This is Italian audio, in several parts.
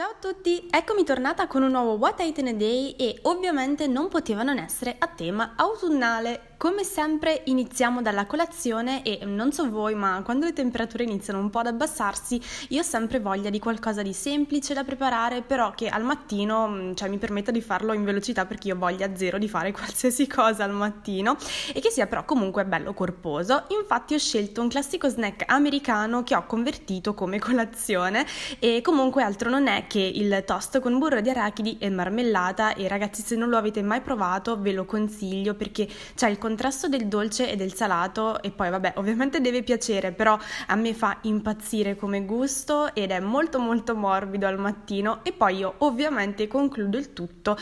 Ciao a tutti, eccomi tornata con un nuovo What Ate in a Day e ovviamente non poteva non essere a tema autunnale. Come sempre iniziamo dalla colazione e non so voi, ma quando le temperature iniziano un po' ad abbassarsi io ho sempre voglia di qualcosa di semplice da preparare, però che al mattino mi permetta di farlo in velocità, perché io ho voglia zero di fare qualsiasi cosa al mattino e che sia però comunque bello corposo. Infatti ho scelto un classico snack americano che ho convertito come colazione e comunque altro non è che il toast con burro di arachidi e marmellata. E ragazzi, se non lo avete mai provato ve lo consiglio, perché c'è il contrasto del dolce e del salato e poi vabbè, ovviamente deve piacere, però a me fa impazzire come gusto ed è molto molto morbido al mattino. E poi io ovviamente concludo il tutto,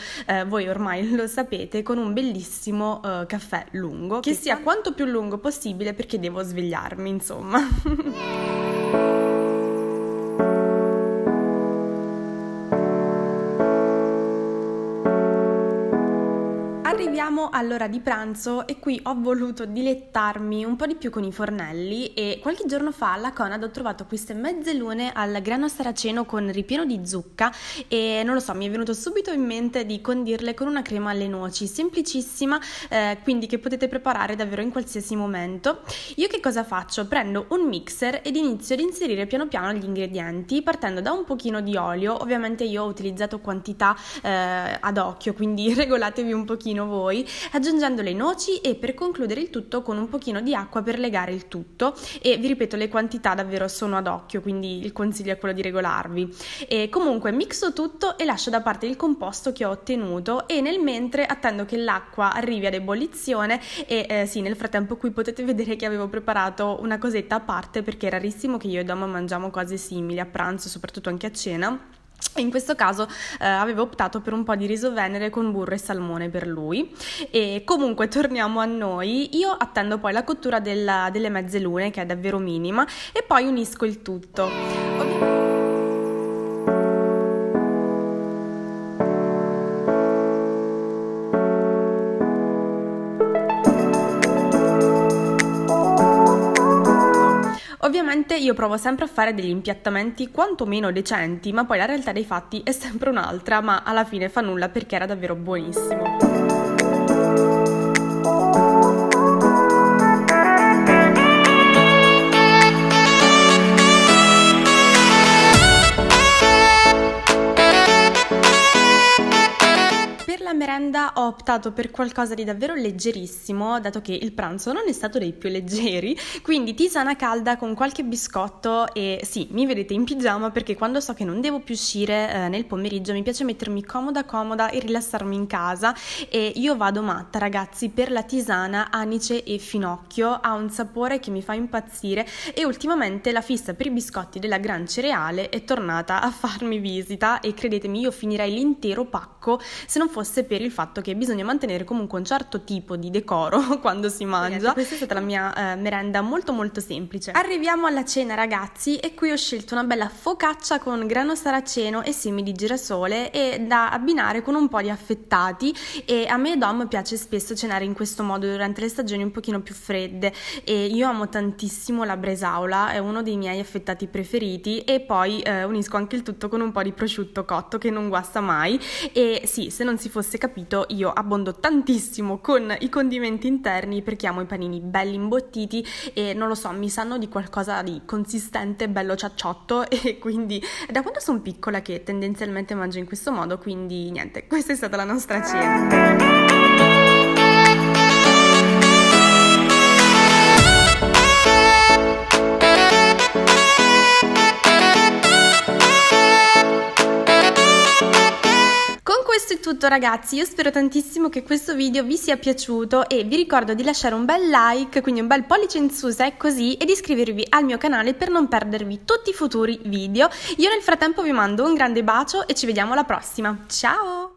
voi ormai lo sapete, con un bellissimo caffè lungo, che sia quanto più lungo possibile perché devo svegliarmi insomma. Arriviamo all'ora di pranzo e qui ho voluto dilettarmi un po' di più con i fornelli e qualche giorno fa alla Conad ho trovato queste mezzelune al grano saraceno con ripieno di zucca e non lo so, mi è venuto subito in mente di condirle con una crema alle noci, semplicissima, quindi che potete preparare davvero in qualsiasi momento. Io che cosa faccio? Prendo un mixer ed inizio ad inserire piano piano gli ingredienti partendo da un pochino di olio. Ovviamente io ho utilizzato quantità ad occhio, quindi regolatevi un pochino voi, aggiungendo le noci e per concludere il tutto con un pochino di acqua per legare il tutto. E vi ripeto, le quantità davvero sono ad occhio, quindi il consiglio è quello di regolarvi. E comunque mixo tutto e lascio da parte il composto che ho ottenuto e nel mentre attendo che l'acqua arrivi ad ebollizione e sì, nel frattempo qui potete vedere che avevo preparato una cosetta a parte, perché è rarissimo che io e Dom mangiamo cose simili a pranzo, soprattutto anche a cena. In questo caso avevo optato per un po' di riso venere con burro e salmone per lui. E comunque torniamo a noi, io attendo poi la cottura delle mezzelune, che è davvero minima, e poi unisco il tutto. Ovviamente io provo sempre a fare degli impiattamenti quantomeno decenti, ma poi la realtà dei fatti è sempre un'altra, ma alla fine fa nulla perché era davvero buonissimo. Ho optato per qualcosa di davvero leggerissimo, dato che il pranzo non è stato dei più leggeri, quindi tisana calda con qualche biscotto. E sì, mi vedete in pigiama perché quando so che non devo più uscire nel pomeriggio mi piace mettermi comoda e rilassarmi in casa, e io vado matta ragazzi per la tisana anice e finocchio, ha un sapore che mi fa impazzire e ultimamente la fissa per i biscotti della Gran Cereale è tornata a farmi visita e credetemi io finirei l'intero pacco se non fosse per il fatto che bisogna mantenere comunque un certo tipo di decoro quando si mangia. Questa è stata la mia merenda molto molto semplice. Arriviamo alla cena ragazzi e qui ho scelto una bella focaccia con grano saraceno e semi di girasole, e da abbinare con un po' di affettati, e a me e Dom piace spesso cenare in questo modo durante le stagioni un pochino più fredde, e io amo tantissimo la bresaola, è uno dei miei affettati preferiti, e poi unisco anche il tutto con un po' di prosciutto cotto che non guasta mai. E sì, se non si fosse capito, io abbondo tantissimo con i condimenti interni perché amo i panini belli imbottiti e non lo so, mi sanno di qualcosa di consistente, bello ciacciotto, e quindi da quando sono piccola che tendenzialmente mangio in questo modo, quindi niente, questa è stata la nostra cena. Tutto ragazzi, io spero tantissimo che questo video vi sia piaciuto e vi ricordo di lasciare un bel like, quindi un bel pollice in su se è così, e di iscrivervi al mio canale per non perdervi tutti i futuri video. Io nel frattempo vi mando un grande bacio e ci vediamo alla prossima, ciao!